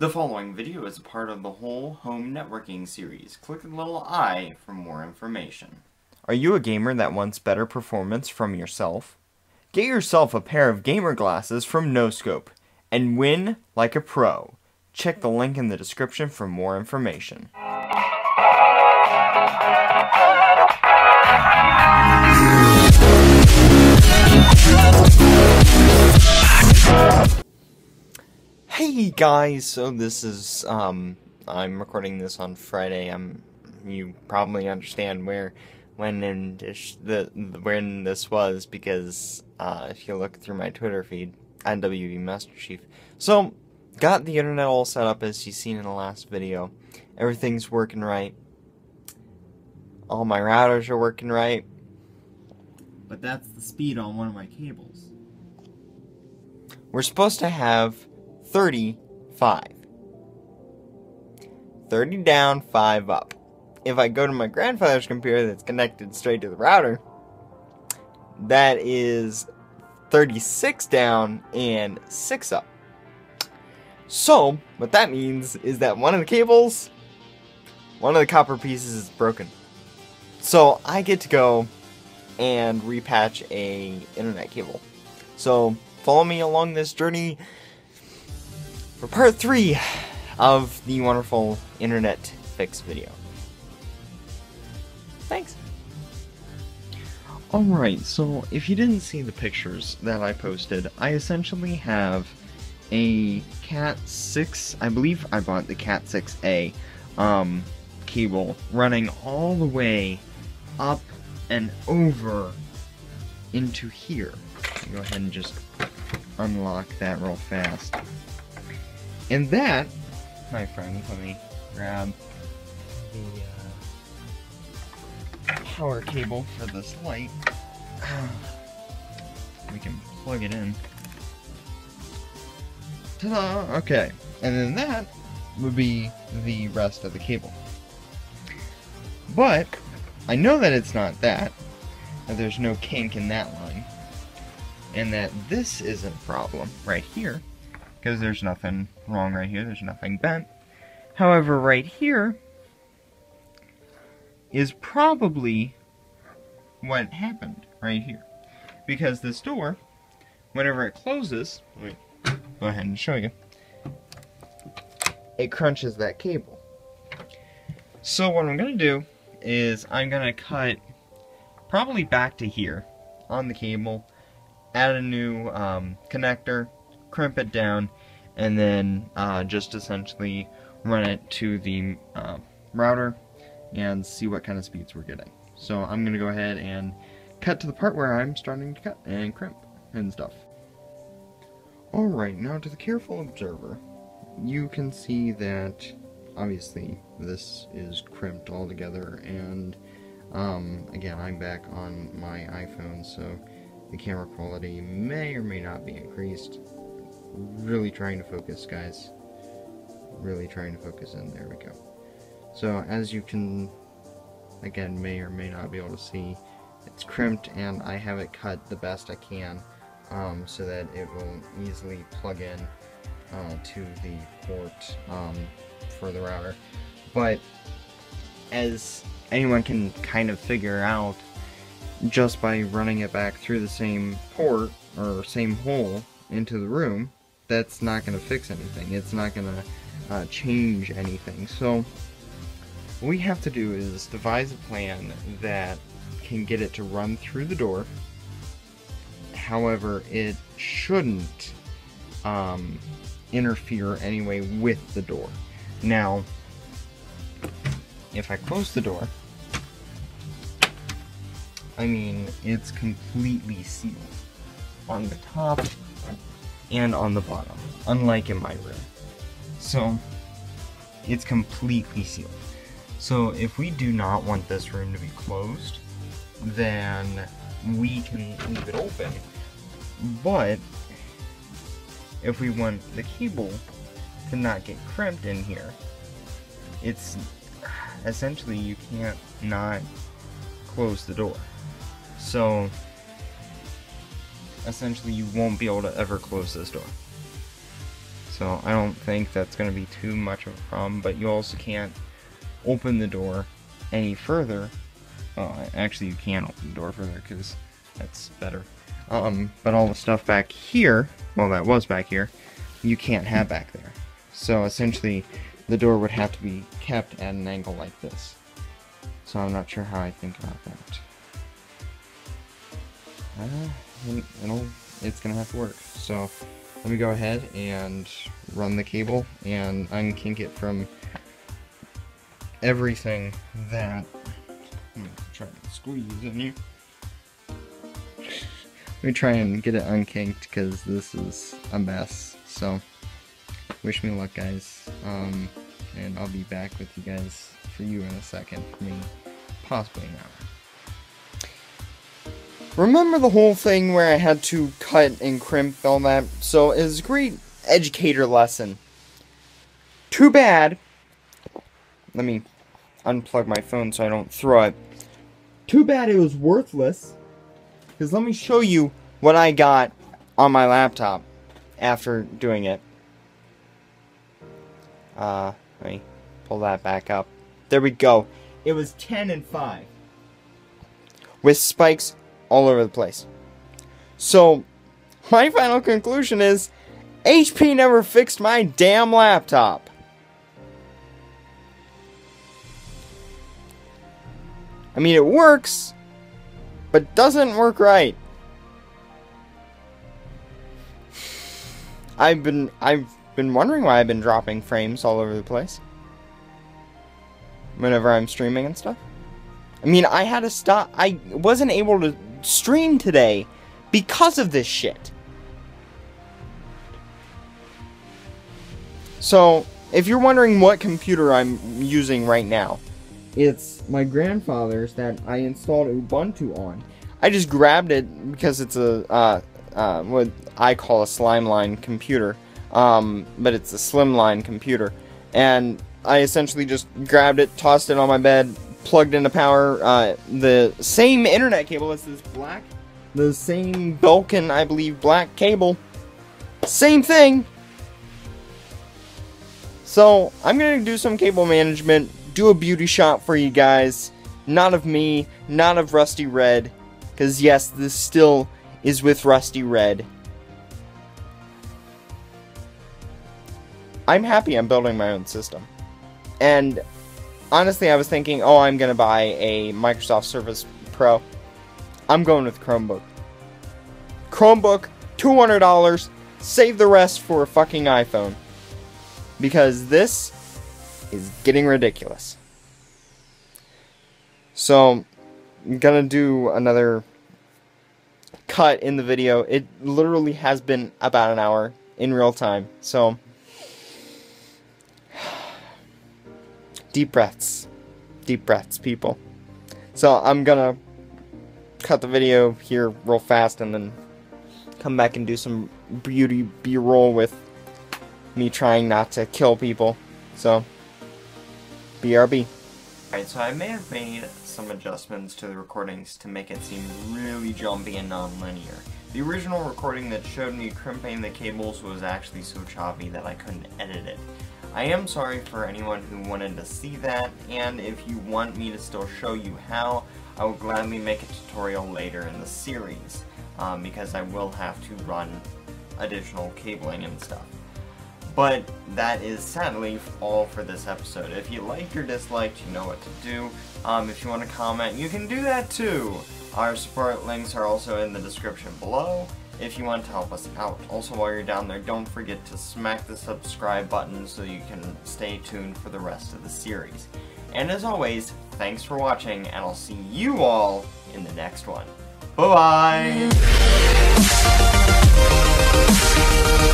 The following video is a part of the whole home networking series. Click the little I for more information. Are you a gamer that wants better performance from yourself? Get yourself a pair of gamer glasses from NoScope and win like a pro. Check the link in the description for more information. Hey guys, so this is, I'm recording this on Friday. You probably understand when this was, because, if you look through my Twitter feed, NWV Master Chief. So, got the internet all set up as you seen in the last video. Everything's working right. All my routers are working right. But that's the speed on one of my cables. We're supposed to have 35. 30 down, 5 up. If I go to my grandfather's computer that's connected straight to the router, that is 36 down and 6 up. So, what that means is that one of the cables, one of the copper pieces is broken. So, I get to go and repatch an internet cable. So, follow me along this journey for part 3 of the wonderful internet fix video. Thanks. Alright, so if you didn't see the pictures that I posted, I essentially have a Cat 6, I believe I bought the Cat 6A cable running all the way up and over into here. Go ahead and just unlock that real fast. And that, my friends, let me grab the power cable for this light. We can plug it in. Ta-da! Okay. And then that would be the rest of the cable. But, I know that it's not that, that there's no kink in that line, and that this isn't a problem right here, because there's nothing wrong right here, there's nothing bent. However, right here is probably what happened right here. Because this door, whenever it closes, let me go ahead and show you, it crunches that cable. So what I'm going to do is I'm going to cut probably back to here on the cable, add a new connector, crimp it down, and then just essentially run it to the router and see what kind of speeds we're getting. So I'm going to go ahead and cut to the part where I'm starting to cut and crimp and stuff. Alright, now to the careful observer, you can see that obviously this is crimped all together, and again, I'm back on my iPhone, so the camera quality may or may not be increased. Really trying to focus, guys. Really trying to focus in. There we go. So, as you can, again, may or may not be able to see, it's crimped and I have it cut the best I can so that it will easily plug in to the port for the router. But, as anyone can kind of figure out, just by running it back through the same port, or same hole, into the room, that's not going to fix anything. It's not going to change anything. So what we have to do is devise a plan that can get it to run through the door. However, it shouldn't interfere anyway with the door. Now, if I close the door, I mean, it's completely sealed on the top and on the bottom, unlike in my room. So, it's completely sealed. So, if we do not want this room to be closed, then we can leave it open. But, if we want the cable to not get crimped in here, it's essentially, you can't not close the door. So, essentially you won't be able to ever close this door. So I don't think that's going to be too much of a problem, but you also can't open the door any further. Actually, you can open the door further because that's better. But all the stuff back here, well, that was back here, you can't have back there. So essentially, the door would have to be kept at an angle like this. So I'm not sure how I think about that. It's going to have to work. So let me go ahead and run the cable and unkink it from everything that... I'm going to try to squeeze in here. Let me try and get it unkinked because this is a mess. So wish me luck, guys. And I'll be back with you guys, for you in a second, for me, possibly an hour. Remember the whole thing where I had to cut and crimp all that? So it was a great educator lesson. Too bad. Let me unplug my phone so I don't throw it. Too bad it was worthless. Because let me show you what I got on my laptop after doing it. Let me pull that back up. There we go. It was 10 and 5. With spikes all over the place. So my final conclusion is HP never fixed my damn laptop. I mean, it works, but doesn't work right. I've been wondering why I've been dropping frames all over the place whenever I'm streaming and stuff. I mean, I had to stop. I wasn't able to stream today because of this shit. So, if you're wondering what computer I'm using right now, it's my grandfather's that I installed Ubuntu on. I just grabbed it because it's a what I call a slimeline computer, but it's a slimline computer, and I essentially just grabbed it, tossed it on my bed, plugged into power, the same internet cable as this black, the same Vulcan, I believe, black cable. Same thing! So, I'm gonna do some cable management, do a beauty shot for you guys. Not of me, not of Rusty Red, because yes, this still is with Rusty Red. I'm happy I'm building my own system. And honestly, I was thinking, oh, I'm going to buy a Microsoft Surface Pro. I'm going with Chromebook. Chromebook, $200, save the rest for a fucking iPhone. Because this is getting ridiculous. So, I'm going to do another cut in the video. It literally has been about an hour in real time. So, deep breaths, people. So I'm gonna cut the video here real fast and then come back and do some beauty B-roll with me trying not to kill people. So, BRB. Alright, so I may have made some adjustments to the recordings to make it seem really jumpy and non-linear. The original recording that showed me crimping the cables was actually so choppy that I couldn't edit it. I am sorry for anyone who wanted to see that, and if you want me to still show you how, I will gladly make a tutorial later in the series, because I will have to run additional cabling and stuff. But that is sadly all for this episode. If you liked or disliked, you know what to do. If you want to comment, you can do that too! Our support links are also in the description below, if you want to help us out. Also, while you're down there, don't forget to smack the subscribe button so you can stay tuned for the rest of the series. And as always, thanks for watching, and I'll see you all in the next one. Bye-bye!